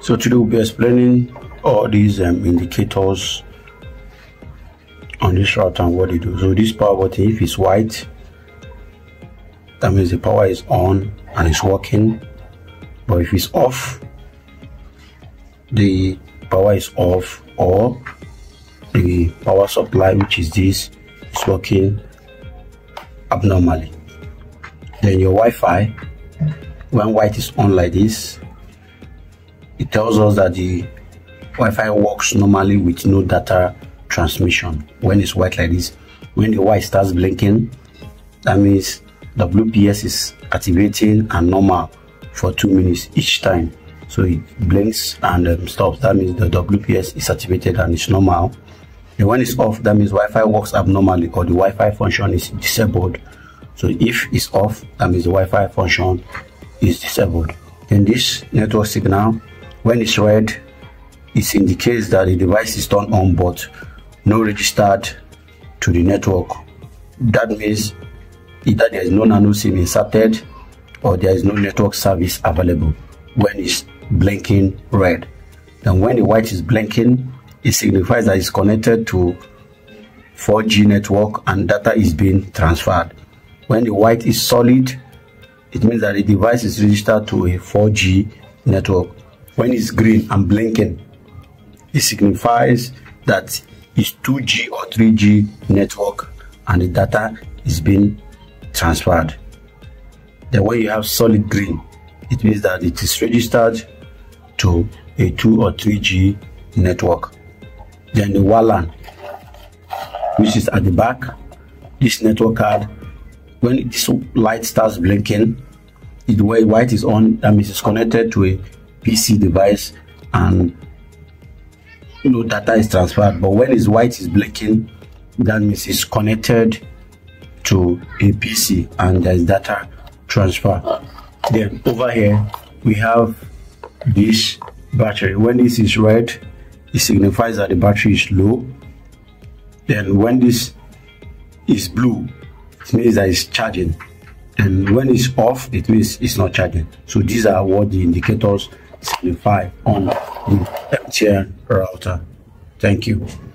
So today we'll be explaining all these indicators on this router and what they do. So this power button, if it's white, that means the power is on and it's working, but if it's off, the power is off, or the power supply, which is this, is working abnormally. Then your Wi-Fi, when white is on like this, it tells us that the Wi-Fi works normally with no data transmission. When it's white like this, when the white starts blinking, that means WPS is activating and normal for 2 minutes each time. So it blinks and stops. That means the WPS is activated and it's normal. And when it's off, that means Wi-Fi works abnormally, or the Wi-Fi function is disabled. So if it's off, that means the Wi-Fi function is disabled. Then this network signal, when it's red, it indicates that the device is turned on but no registered to the network. That means either there is no nano SIM inserted or there is no network service available when it's blinking red. Then when the white is blinking, it signifies that it's connected to 4G network and data is being transferred. When the white is solid, it means that the device is registered to a 4G network. When it's green and blinking, it signifies that it's 2G or 3G network and the data is being transferred. Then when you have solid green, it means that it is registered to a 2 or 3G network. Then the WLAN, which is at the back, this network card, when this light starts blinking, it when white is on, that means it's connected to a PC device and no data is transferred. But when it's white is blinking, that means it's connected to a PC and there's data transfer. Then over here we have this battery. When this is red, it signifies that the battery is low. Then when this is blue, it means that it's charging, and when it's off, it means it's not charging. So these are what the indicators signify on the MTN router. Thank you.